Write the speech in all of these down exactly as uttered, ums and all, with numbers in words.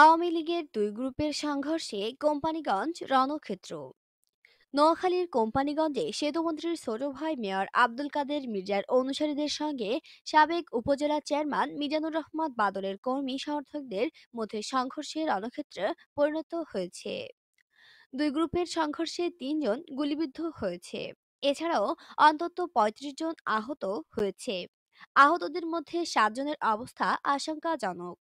আওয়ামী লীগের দুই গ্রুপের সংঘর্ষে কোম্পানীগঞ্জ রণক্ষেত্র। নোয়াখালীর কোম্পানীগঞ্জে সেতুমন্ত্রীর ছোট ভাই মেয়র আব্দুল কাদের মির্জার অনুসারীদের সঙ্গে সাবেক উপজেলা চেয়ারম্যান মিজানুর রহমান বাদলের কর্মী সমর্থকদের মধ্যে সংঘর্ষের রণক্ষেত্র পরিণত হয়েছে। দুই গ্রুপের সংঘর্ষে তিনজন গুলিবিদ্ধ হয়েছে, এছাড়াও অন্তত পঁয়ত্রিশ জন আহত হয়েছে। আহতদের মধ্যে সাতজনের অবস্থা আশঙ্কাজনক।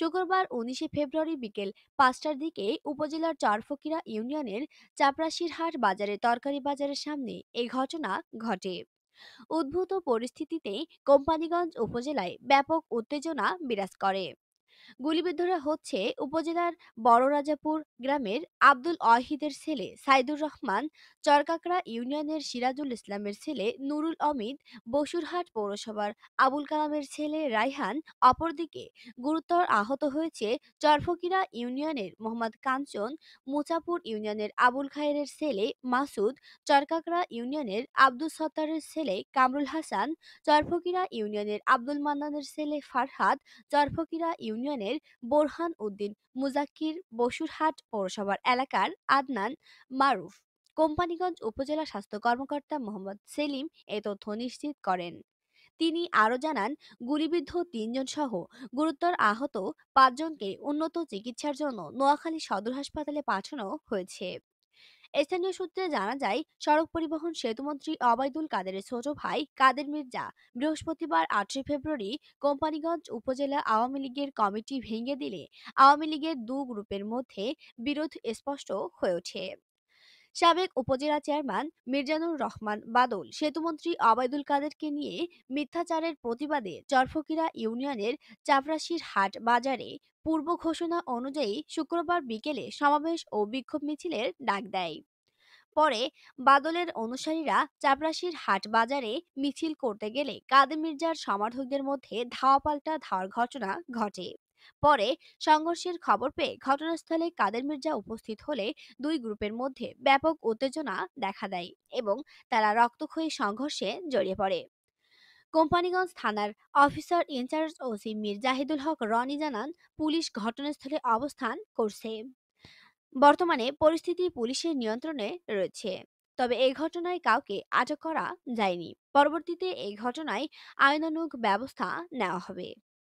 শুক্রবার উনিশে ফেব্রুয়ারি বিকেল পাঁচটার দিকে উপজেলার চরফকিরা ইউনিয়নের চাপরাশীরহাট বাজারে তরকারি বাজারের সামনে এই ঘটনা ঘটে। উদ্ভূত পরিস্থিতিতে কোম্পানীগঞ্জ উপজেলায় ব্যাপক উত্তেজনা বিরাজ করে। গুলিবিদ্ধরা হচ্ছে উপজেলার বড়রাজাপুর গ্রামের আব্দুল ওয়াহিদের ছেলে সাইদুর রহমান, চরকাঁকড়া ইউনিয়নের সিরাজুল ইসলামের ছেলে নুরুল অমিত, বসুরহাট পৌরসভার আবুল কালামের ছেলে রায়হান। অপরদিকে গুরুতর আহত হয়েছে চরফকিরা ইউনিয়নের মোহাম্মদ কাঞ্চন, মুছাপুর ইউনিয়নের আবুল খায়েরের ছেলে মাসুদ, চরকাঁকড়া ইউনিয়নের আব্দুল সত্তারের ছেলে কামরুল হাসান, চরফকিরা ইউনিয়নের আব্দুল মান্নানের ছেলে ফারহাদ, চরফকিরা ইউনিয়ন বোরহান উদ্দিন মুজাক্কির, বসুরহাট পৌরসভার এলাকার আদনান মারুফ। কোম্পানীগঞ্জ উপজেলা স্বাস্থ্য কর্মকর্তা মোহাম্মদ সেলিম এ তথ্য নিশ্চিত করেন। তিনি আরও জানান, গুলিবিদ্ধ তিনজন সহ গুরুতর আহত পাঁচজনকে উন্নত চিকিৎসার জন্য নোয়াখালী সদর হাসপাতালে পাঠানো হয়েছে। স্থানীয় সূত্রে জানা যায়, সড়ক পরিবহন সেতুমন্ত্রী ওবায়দুল কাদেরের ছোট ভাই কাদের মির্জা বৃহস্পতিবার আটই ফেব্রুয়ারি কোম্পানীগঞ্জ উপজেলা আওয়ামী লীগের কমিটি ভেঙে দিলে আওয়ামী লীগের দু গ্রুপের মধ্যে বিরোধ স্পষ্ট হয়ে ওঠে। সাবেক উপজেলা চেয়ারম্যান মিজানুর রহমান বাদল সেতুমন্ত্রী ওবায়দুল কাদেরকে নিয়ে মিথ্যাচারের প্রতিবাদে চরফকিরা ইউনিয়নের চাপরাশীরহাট বাজারে পূর্ব ঘোষণা অনুযায়ী শুক্রবার বিকেলে সমাবেশ ও বিক্ষোভ মিছিলের ডাক দেয়। পরে বাদলের অনুসারীরা চাপরাশীরহাট বাজারে মিছিল করতে গেলে কাদের মির্জার সমর্থকদের মধ্যে ধাওয়াপাল্টা ধাওয়ার ঘটনা ঘটে। পরে সংঘর্ষের খবর পেয়ে ঘটনাস্থলে কাদের মির্জা উপস্থিত হলে দুই গ্রুপের মধ্যে ব্যাপক উত্তেজনা দেখা দেয় এবং তারা রক্তক্ষয়ী সংঘর্ষে জড়িয়ে পড়ে। কোম্পানীগঞ্জ থানার officer in charge OC Mir Jahidul Haque Roni জানান, পুলিশ ঘটনাস্থলে অবস্থান করছে। বর্তমানে পরিস্থিতি পুলিশের নিয়ন্ত্রণে রয়েছে, তবে এই ঘটনায় কাউকে আটক করা যায়নি। পরবর্তীতে এই ঘটনায় আইনানুগ ব্যবস্থা নেওয়া হবে।